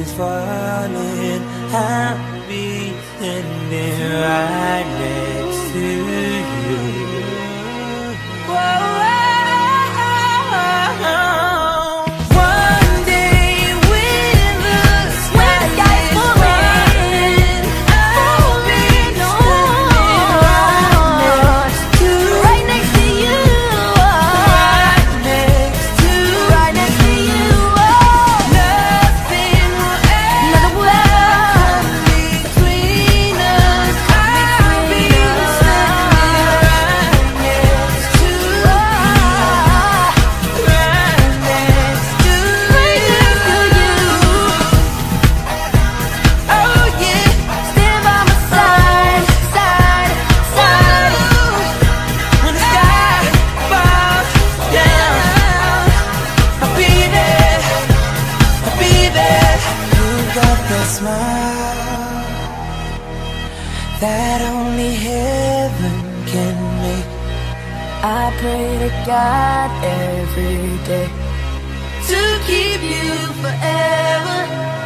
is falling. I'll be standing right next to you. Whoa. Smile that only heaven can make. I pray to God every day to keep you forever.